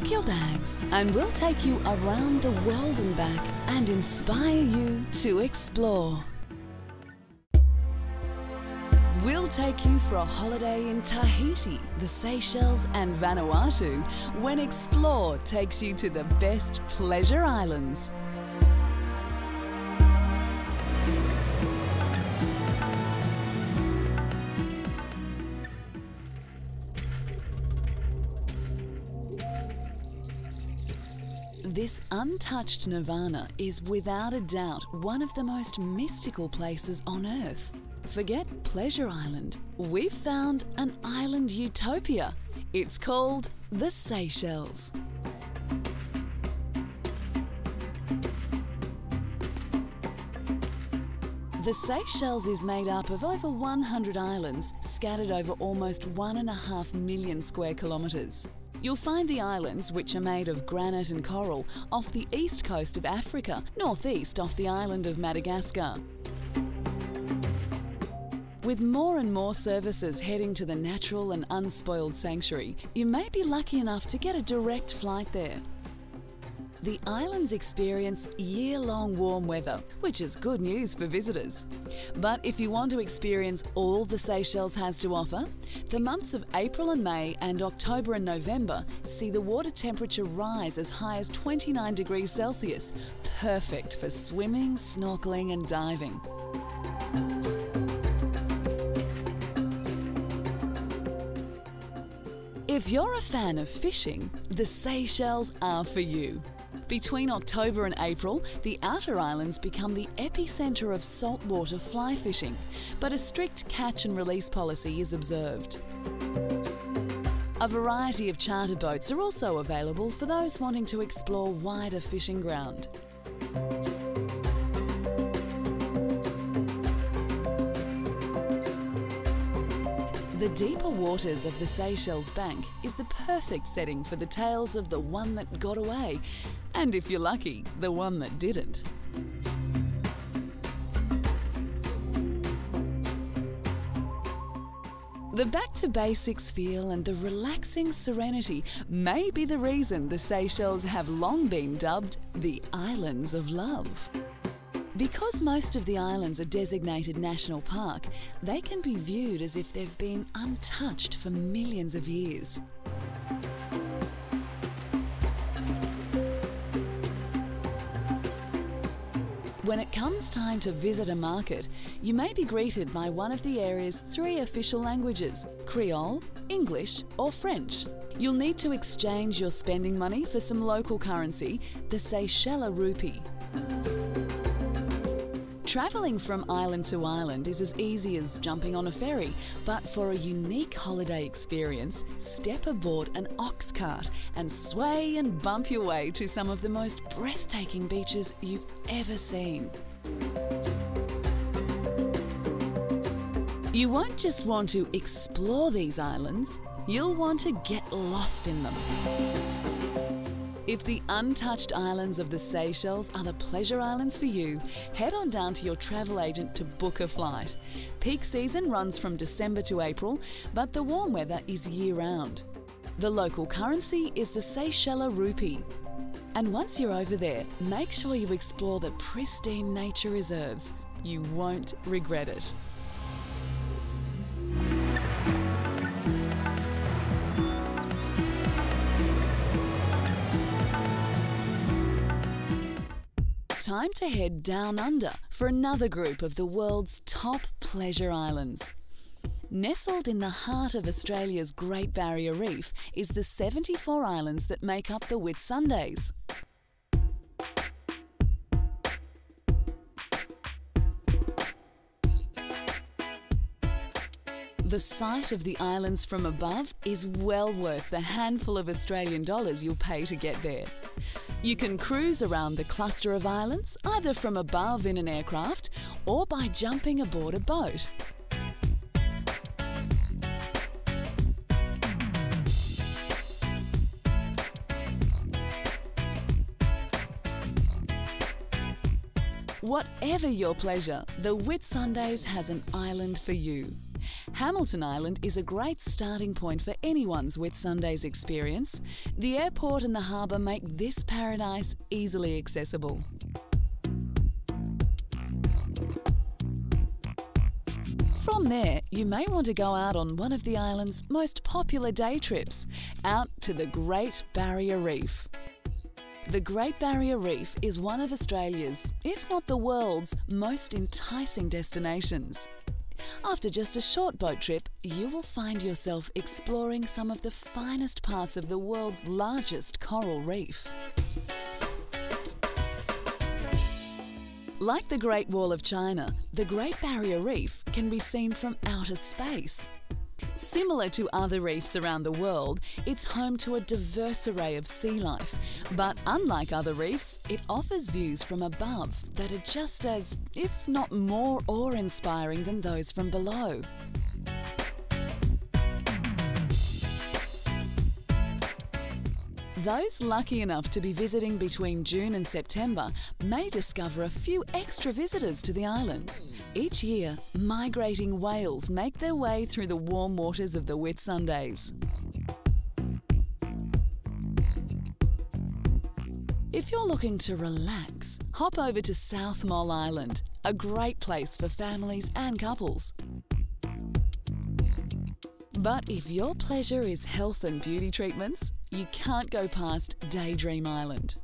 pack your bags and we'll take you around the world and back and inspire you to explore. We'll take you for a holiday in Tahiti, the Seychelles and Vanuatu when Explore takes you to the best pleasure islands. This untouched nirvana is without a doubt one of the most mystical places on Earth. Forget Pleasure Island. We've found an island utopia. It's called the Seychelles. The Seychelles is made up of over 100 islands scattered over almost 1.5 million square kilometres. You'll find the islands, which are made of granite and coral, off the east coast of Africa, northeast off the island of Madagascar. With more and more services heading to the natural and unspoiled sanctuary, you may be lucky enough to get a direct flight there. The islands experience year-long warm weather, which is good news for visitors. But if you want to experience all the Seychelles has to offer, the months of April and May and October and November see the water temperature rise as high as 29 degrees Celsius, perfect for swimming, snorkeling and diving. If you're a fan of fishing, the Seychelles are for you. Between October and April, the outer islands become the epicentre of saltwater fly fishing, but a strict catch and release policy is observed. A variety of charter boats are also available for those wanting to explore wider fishing ground. The deeper waters of the Seychelles bank is the perfect setting for the tales of the one that got away, and if you're lucky, the one that didn't. The back to basics feel and the relaxing serenity may be the reason the Seychelles have long been dubbed the Islands of Love. Because most of the islands are designated national park, they can be viewed as if they've been untouched for millions of years. When it comes time to visit a market, you may be greeted by one of the area's three official languages: Creole, English or French. You'll need to exchange your spending money for some local currency, the Seychelles rupee. Travelling from island to island is as easy as jumping on a ferry, but for a unique holiday experience, step aboard an ox cart and sway and bump your way to some of the most breathtaking beaches you've ever seen. You won't just want to explore these islands, you'll want to get lost in them. If the untouched islands of the Seychelles are the pleasure islands for you, head on down to your travel agent to book a flight. Peak season runs from December to April, but the warm weather is year-round. The local currency is the Seychelles rupee. And once you're over there, make sure you explore the pristine nature reserves. You won't regret it. Time to head down under for another group of the world's top pleasure islands. Nestled in the heart of Australia's Great Barrier Reef is the 74 islands that make up the Whitsundays. The sight of the islands from above is well worth the handful of Australian dollars you'll pay to get there. You can cruise around the cluster of islands, either from above in an aircraft or by jumping aboard a boat. Whatever your pleasure, the Whitsundays has an island for you. Hamilton Island is a great starting point for anyone's Whitsundays experience. The airport and the harbour make this paradise easily accessible. From there, you may want to go out on one of the island's most popular day trips, out to the Great Barrier Reef. The Great Barrier Reef is one of Australia's, if not the world's, most enticing destinations. After just a short boat trip, you will find yourself exploring some of the finest parts of the world's largest coral reef. Like the Great Wall of China, the Great Barrier Reef can be seen from outer space. Similar to other reefs around the world, it's home to a diverse array of sea life, but unlike other reefs, it offers views from above that are just as, if not more, awe-inspiring than those from below. Those lucky enough to be visiting between June and September may discover a few extra visitors to the island. Each year, migrating whales make their way through the warm waters of the Whitsundays. If you're looking to relax, hop over to South Molle Island, a great place for families and couples. But if your pleasure is health and beauty treatments, you can't go past Daydream Island.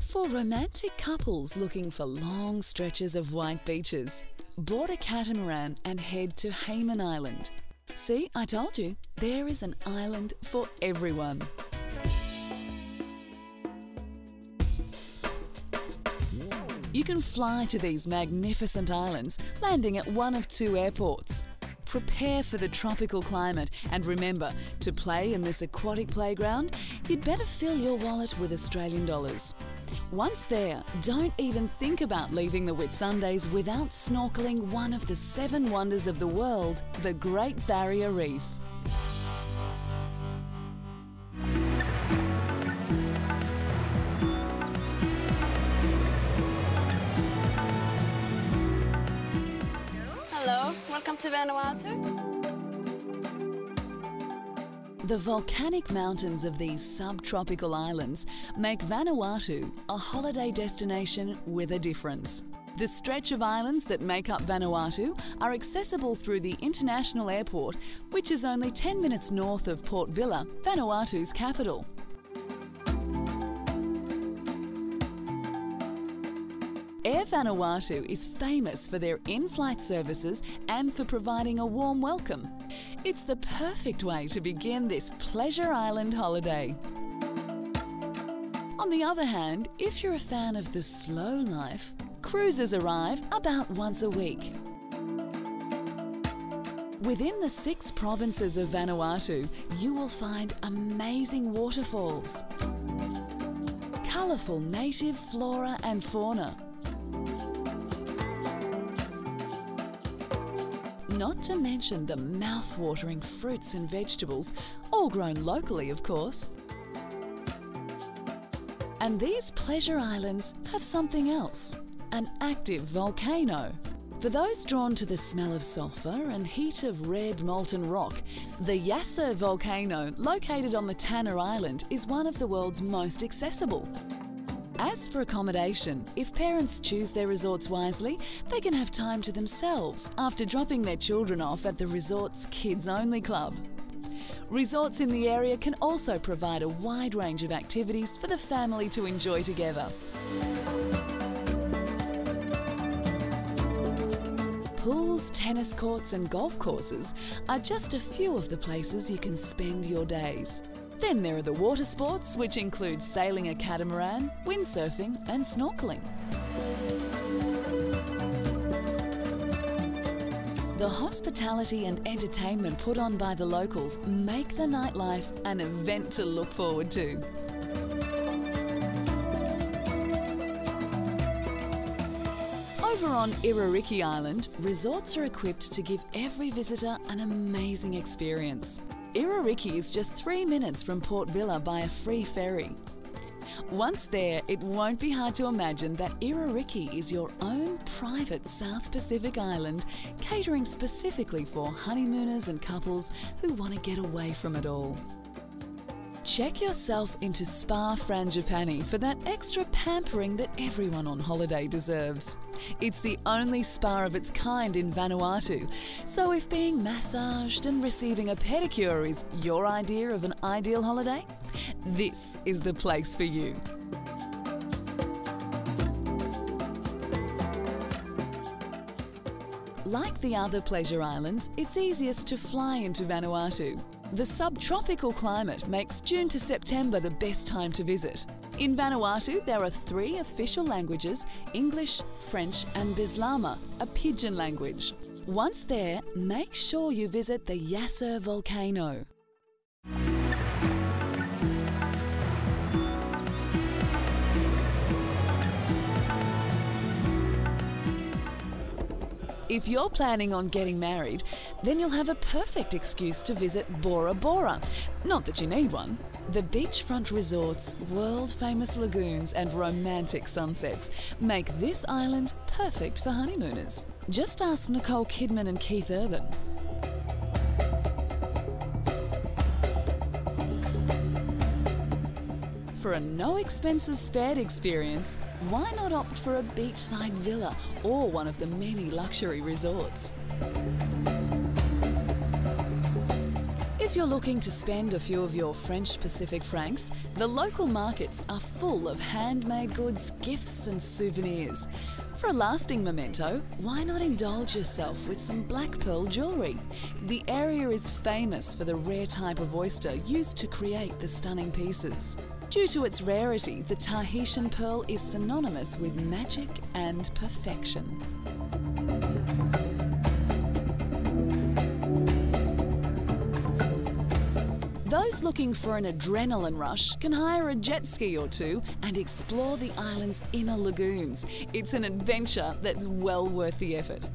For romantic couples looking for long stretches of white beaches, board a catamaran and head to Hayman Island. See, I told you, there is an island for everyone. You can fly to these magnificent islands, landing at one of two airports. Prepare for the tropical climate, and remember, to play in this aquatic playground, you'd better fill your wallet with Australian dollars. Once there, don't even think about leaving the Whitsundays without snorkelling one of the seven wonders of the world, the Great Barrier Reef. To Vanuatu. The volcanic mountains of these subtropical islands make Vanuatu a holiday destination with a difference. The stretch of islands that make up Vanuatu are accessible through the international airport, which is only 10 minutes north of Port Vila, Vanuatu's capital. Air Vanuatu is famous for their in-flight services and for providing a warm welcome. It's the perfect way to begin this Pleasure Island holiday. On the other hand, if you're a fan of the slow life, cruises arrive about once a week. Within the 6 provinces of Vanuatu, you will find amazing waterfalls, colourful native flora and fauna. Not to mention the mouth-watering fruits and vegetables, all grown locally, of course. And these pleasure islands have something else, an active volcano. For those drawn to the smell of sulphur and heat of red molten rock, the Yasur volcano, located on the Tanna Island, is one of the world's most accessible. As for accommodation, if parents choose their resorts wisely, they can have time to themselves after dropping their children off at the resort's Kids Only Club. Resorts in the area can also provide a wide range of activities for the family to enjoy together. Pools, tennis courts and golf courses are just a few of the places you can spend your days. Then there are the water sports, which include sailing a catamaran, windsurfing and snorkelling. The hospitality and entertainment put on by the locals make the nightlife an event to look forward to. Over on Iririki Island, resorts are equipped to give every visitor an amazing experience. Iririki is just 3 minutes from Port Vila by a free ferry. Once there, it won't be hard to imagine that Iririki is your own private South Pacific island, catering specifically for honeymooners and couples who want to get away from it all. Check yourself into Spa Frangipani for that extra pampering that everyone on holiday deserves. It's the only spa of its kind in Vanuatu, so if being massaged and receiving a pedicure is your idea of an ideal holiday, this is the place for you. Like the other pleasure islands, it's easiest to fly into Vanuatu. The subtropical climate makes June to September the best time to visit. In Vanuatu, there are three official languages: English, French and Bislama, a pidgin language. Once there, make sure you visit the Yasur volcano. If you're planning on getting married, then you'll have a perfect excuse to visit Bora Bora. Not that you need one. The beachfront resorts, world-famous lagoons and romantic sunsets make this island perfect for honeymooners. Just ask Nicole Kidman and Keith Urban. For a no-expenses-spared experience, why not opt for a beachside villa or one of the many luxury resorts? If you're looking to spend a few of your French Pacific francs, the local markets are full of handmade goods, gifts and souvenirs. For a lasting memento, why not indulge yourself with some black pearl jewellery? The area is famous for the rare type of oyster used to create the stunning pieces. Due to its rarity, the Tahitian pearl is synonymous with magic and perfection. Those looking for an adrenaline rush can hire a jet ski or two and explore the island's inner lagoons. It's an adventure that's well worth the effort.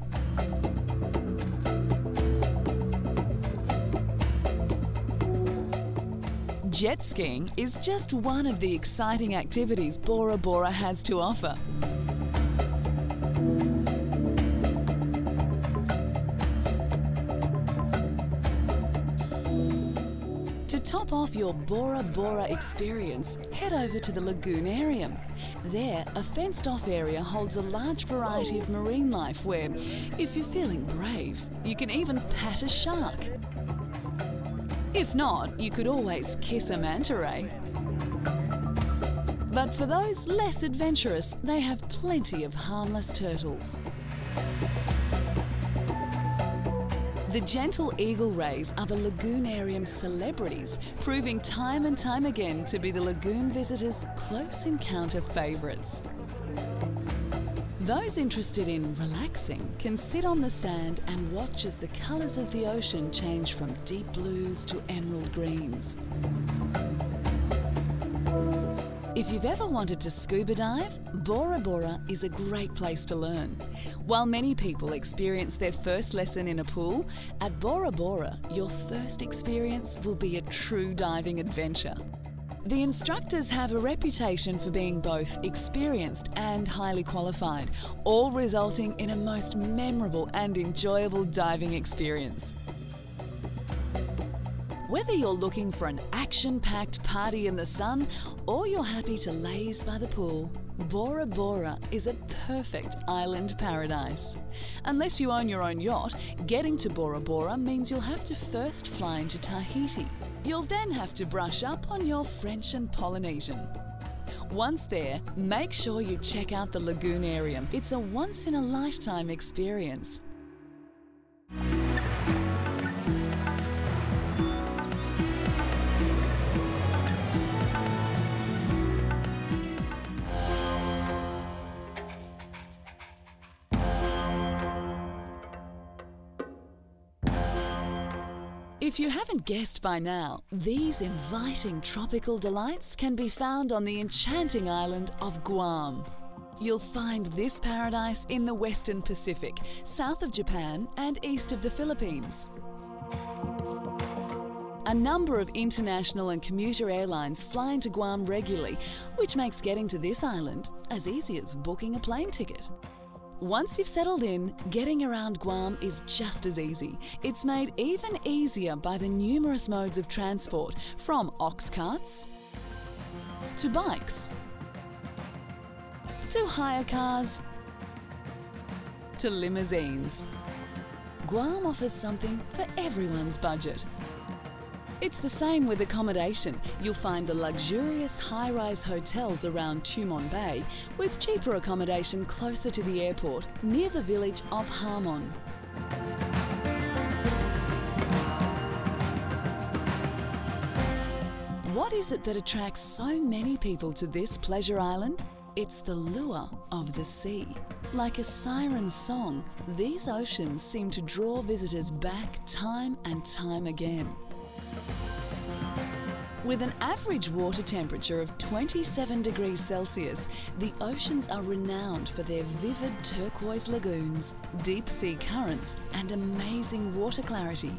Jet skiing is just one of the exciting activities Bora Bora has to offer. To top off your Bora Bora experience, head over to the Lagoonarium. There, a fenced-off area holds a large variety of marine life where, if you're feeling brave, you can even pat a shark. If not, you could always kiss a manta ray. But for those less adventurous, they have plenty of harmless turtles. The gentle eagle rays are the Lagoonarium's celebrities, proving time and time again to be the lagoon visitors' close encounter favourites. Those interested in relaxing can sit on the sand and watch as the colours of the ocean change from deep blues to emerald greens. If you've ever wanted to scuba dive, Bora Bora is a great place to learn. While many people experience their first lesson in a pool, at Bora Bora, your first experience will be a true diving adventure. The instructors have a reputation for being both experienced and highly qualified, all resulting in a most memorable and enjoyable diving experience. Whether you're looking for an action-packed party in the sun or you're happy to laze by the pool, Bora Bora is a perfect island paradise. Unless you own your own yacht, getting to Bora Bora means you'll have to first fly into Tahiti. You'll then have to brush up on your French and Polynesian. Once there, make sure you check out the Lagoonarium. It's a once-in-a-lifetime experience. If you haven't guessed by now, these inviting tropical delights can be found on the enchanting island of Guam. You'll find this paradise in the Western Pacific, south of Japan and east of the Philippines. A number of international and commuter airlines fly into Guam regularly, which makes getting to this island as easy as booking a plane ticket. Once you've settled in, getting around Guam is just as easy. It's made even easier by the numerous modes of transport, from ox carts to bikes to hire cars to limousines. Guam offers something for everyone's budget. It's the same with accommodation. You'll find the luxurious high-rise hotels around Tumon Bay, with cheaper accommodation closer to the airport, near the village of Harmon. What is it that attracts so many people to this pleasure island? It's the lure of the sea. Like a siren's song, these oceans seem to draw visitors back time and time again. With an average water temperature of 27 degrees Celsius, the oceans are renowned for their vivid turquoise lagoons, deep sea currents, and amazing water clarity.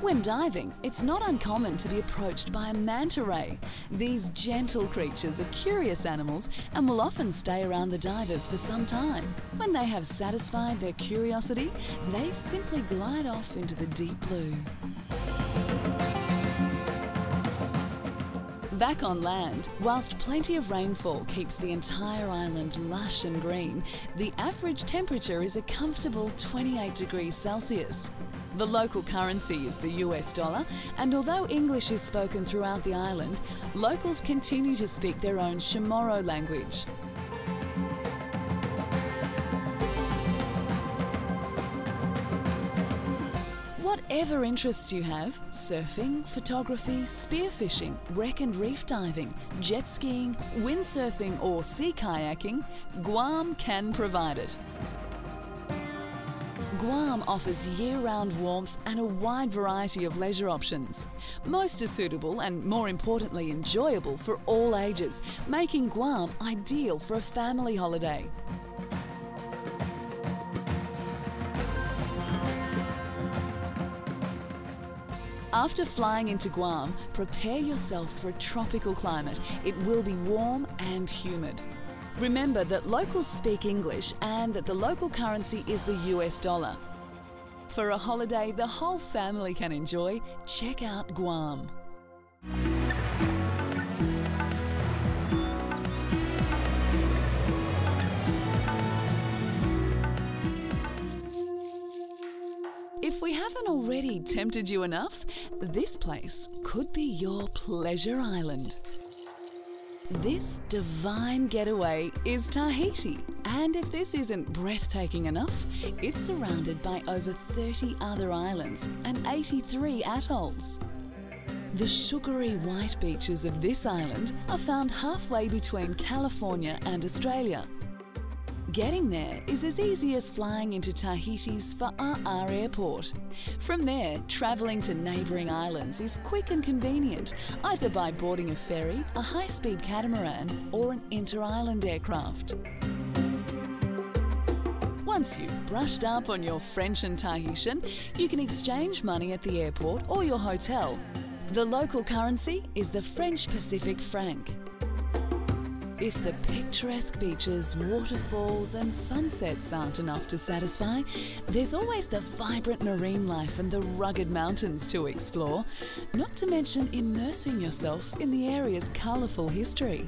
When diving, it's not uncommon to be approached by a manta ray. These gentle creatures are curious animals and will often stay around the divers for some time. When they have satisfied their curiosity, they simply glide off into the deep blue. Back on land, whilst plenty of rainfall keeps the entire island lush and green, the average temperature is a comfortable 28 degrees Celsius. The local currency is the US dollar, and although English is spoken throughout the island, locals continue to speak their own Chamorro language. Whatever interests you have, surfing, photography, spearfishing, wreck and reef diving, jet skiing, windsurfing or sea kayaking, Guam can provide it. Guam offers year-round warmth and a wide variety of leisure options. Most are suitable and, more importantly, enjoyable for all ages, making Guam ideal for a family holiday. After flying into Guam, prepare yourself for a tropical climate. It will be warm and humid. Remember that locals speak English and that the local currency is the US dollar. For a holiday the whole family can enjoy, check out Guam. If we haven't already tempted you enough, this place could be your pleasure island. This divine getaway is Tahiti, and if this isn't breathtaking enough, it's surrounded by over 30 other islands and 83 atolls. The sugary white beaches of this island are found halfway between California and Australia. Getting there is as easy as flying into Tahiti's Fa'a'a airport. From there, travelling to neighbouring islands is quick and convenient, either by boarding a ferry, a high-speed catamaran or an inter-island aircraft. Once you've brushed up on your French and Tahitian, you can exchange money at the airport or your hotel. The local currency is the French Pacific franc. If the picturesque beaches, waterfalls and sunsets aren't enough to satisfy, there's always the vibrant marine life and the rugged mountains to explore, not to mention immersing yourself in the area's colourful history.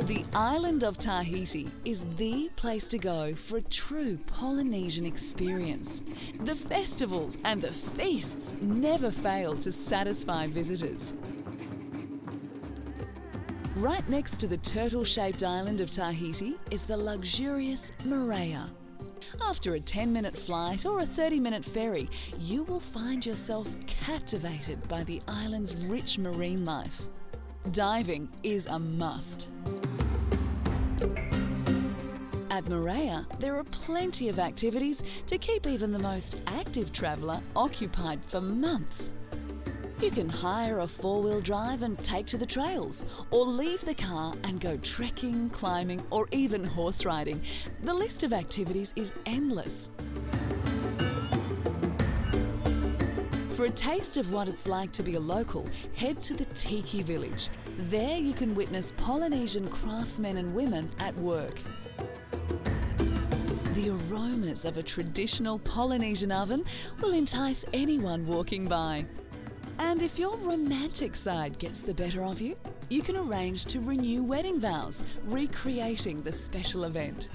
The island of Tahiti is the place to go for a true Polynesian experience. The festivals and the feasts never fail to satisfy visitors. Right next to the turtle-shaped island of Tahiti is the luxurious Moorea. After a 10-minute flight or a 30-minute ferry, you will find yourself captivated by the island's rich marine life. Diving is a must. At Moorea, there are plenty of activities to keep even the most active traveller occupied for months. You can hire a four-wheel drive and take to the trails, or leave the car and go trekking, climbing, or even horse riding. The list of activities is endless. For a taste of what it's like to be a local, head to the Tiki Village. There you can witness Polynesian craftsmen and women at work. The aromas of a traditional Polynesian oven will entice anyone walking by. And if your romantic side gets the better of you, you can arrange to renew wedding vows, recreating the special event.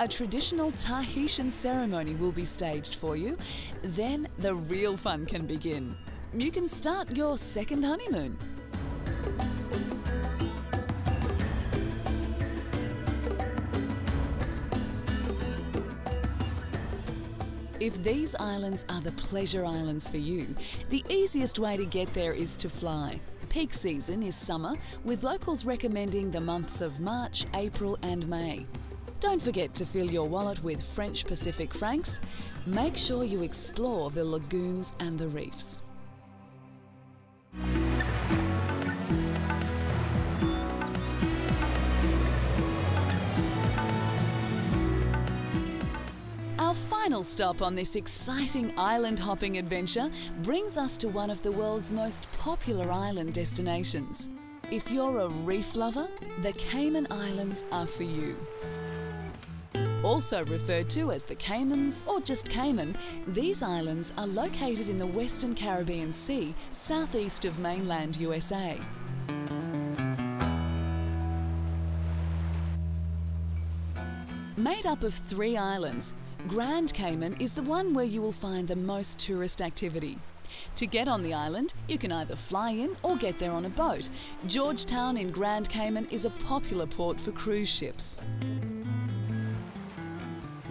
A traditional Tahitian ceremony will be staged for you, then the real fun can begin. You can start your second honeymoon. If these islands are the pleasure islands for you, the easiest way to get there is to fly. Peak season is summer, with locals recommending the months of March, April and May. Don't forget to fill your wallet with French Pacific francs. Make sure you explore the lagoons and the reefs. Our final stop on this exciting island hopping adventure brings us to one of the world's most popular island destinations. If you're a reef lover, the Cayman Islands are for you. Also referred to as the Caymans or just Cayman, these islands are located in the Western Caribbean Sea, southeast of mainland USA. Made up of three islands, Grand Cayman is the one where you will find the most tourist activity. To get on the island, you can either fly in or get there on a boat. Georgetown in Grand Cayman is a popular port for cruise ships.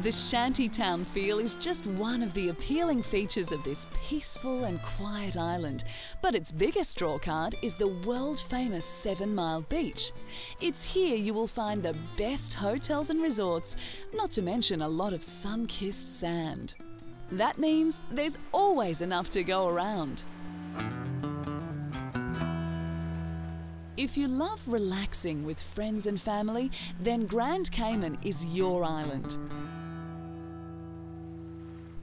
The shantytown feel is just one of the appealing features of this peaceful and quiet island, but its biggest drawcard is the world-famous 7 Mile Beach. It's here you will find the best hotels and resorts, not to mention a lot of sun-kissed sand. That means there's always enough to go around. If you love relaxing with friends and family, then Grand Cayman is your island.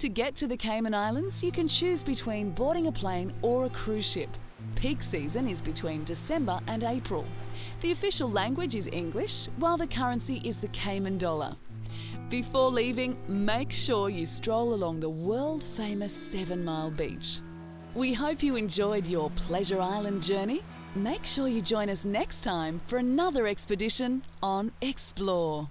To get to the Cayman Islands, you can choose between boarding a plane or a cruise ship. Peak season is between December and April. The official language is English, while the currency is the Cayman dollar. Before leaving, make sure you stroll along the world-famous 7 Mile Beach. We hope you enjoyed your Pleasure Island journey. Make sure you join us next time for another expedition on Explore.